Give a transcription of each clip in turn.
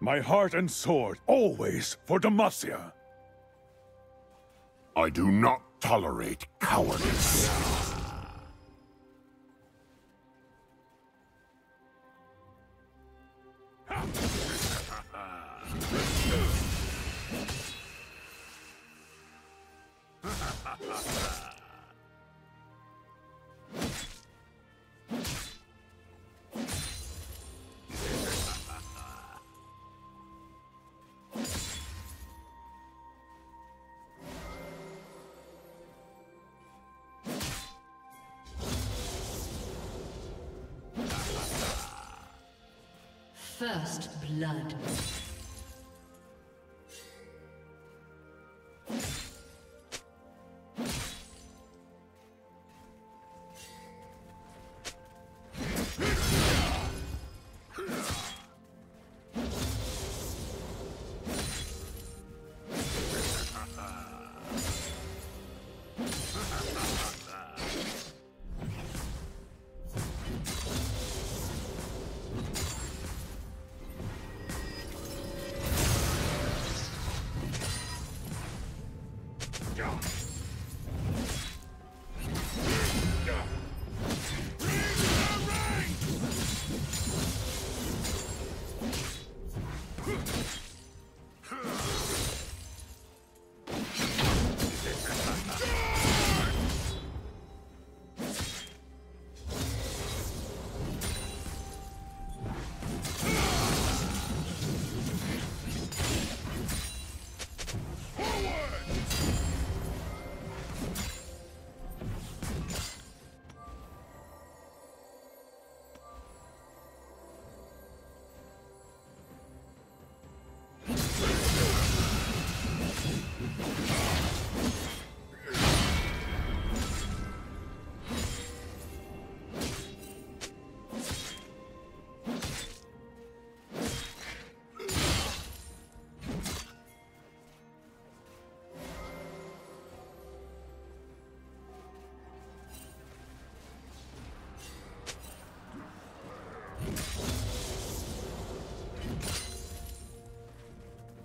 My heart and sword, always for Demacia. I do not tolerate cowardice. First blood.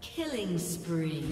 Killing spree.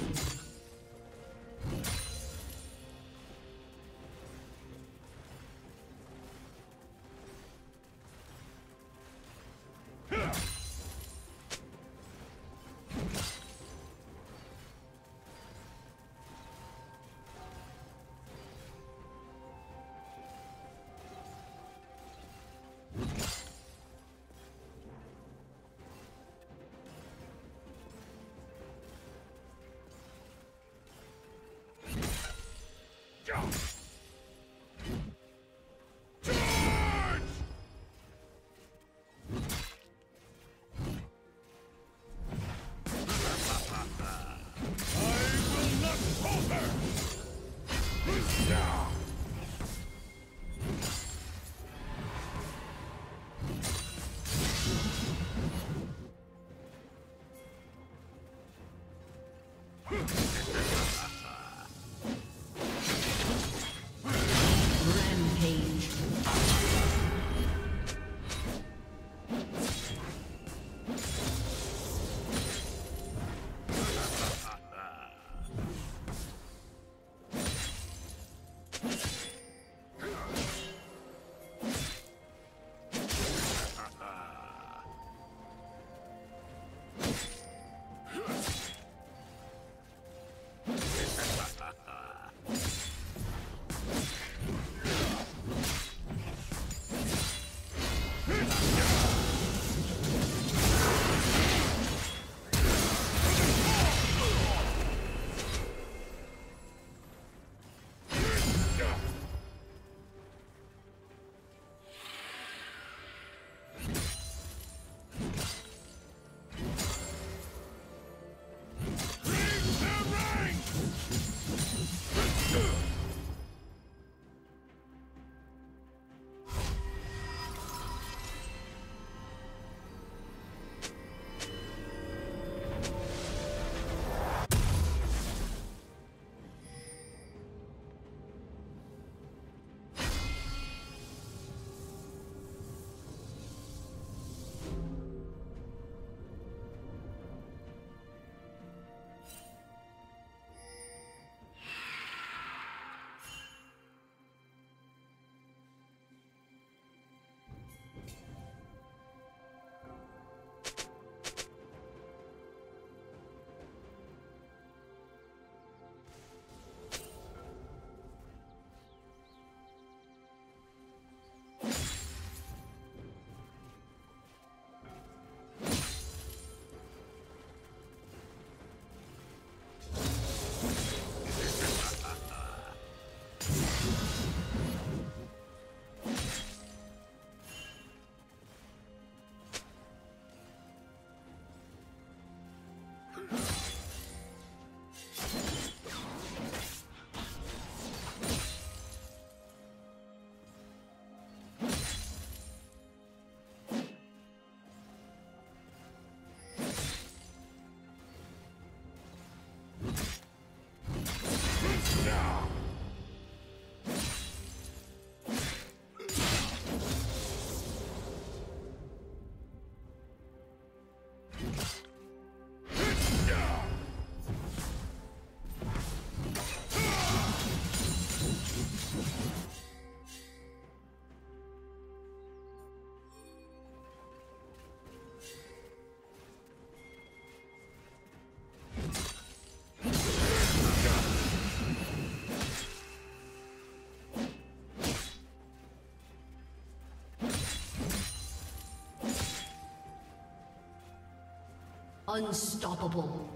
Unstoppable.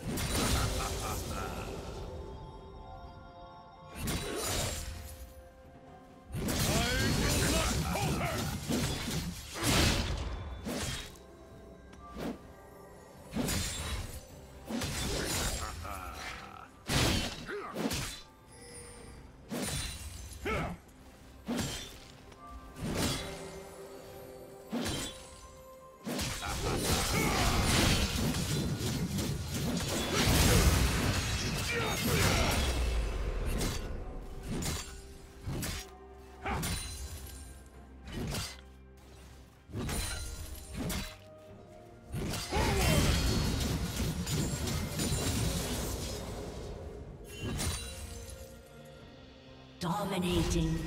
Dominating.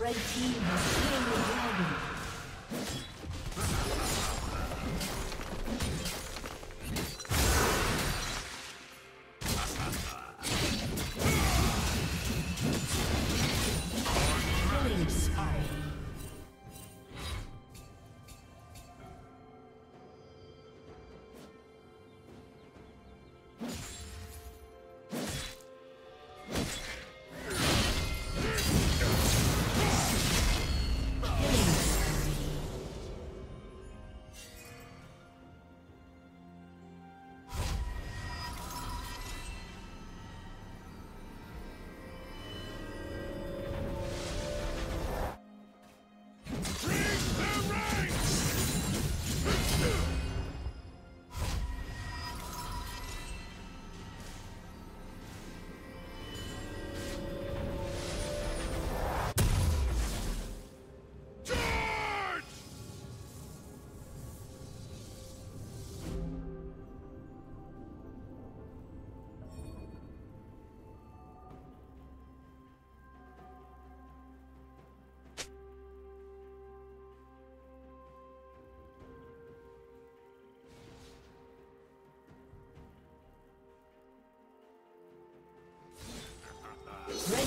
Red team has slain the dragon.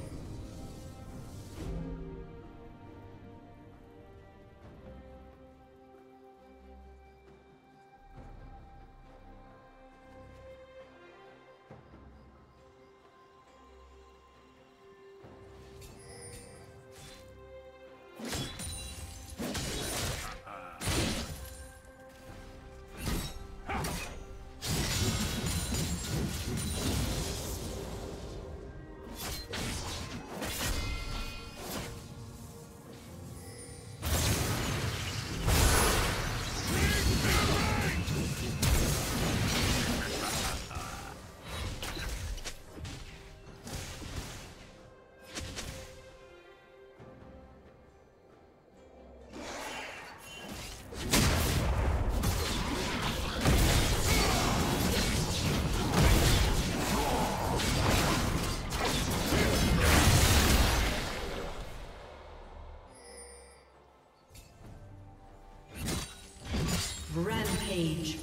Red team's turret has been destroyed. Rampage.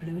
Blue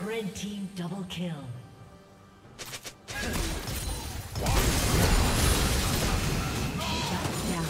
Red team double kill. Shut down.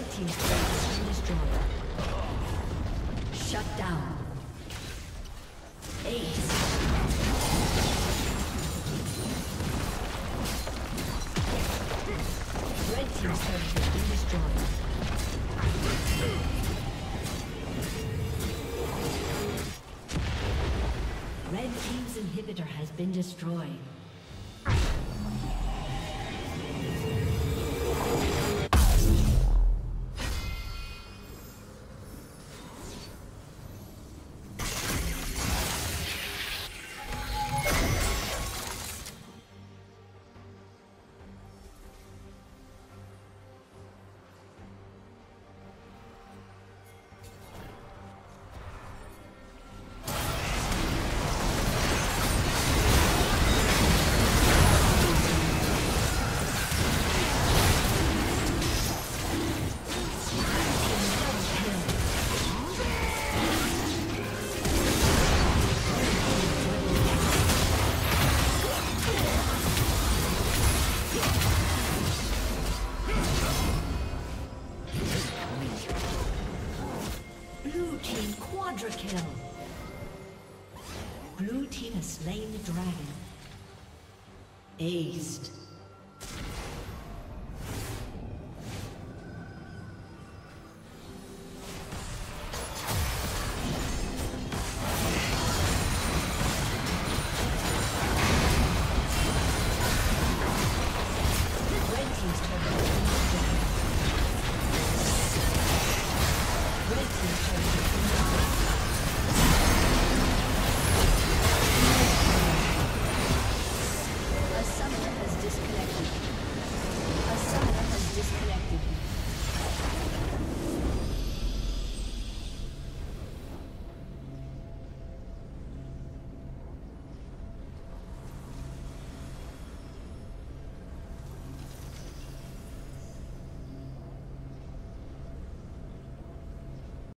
Red team's turret has been destroyed. Shut down. Ace. Red team's turret has been destroyed. Red team's inhibitor has been destroyed. Kill. Blue team has slain the dragon. Aced.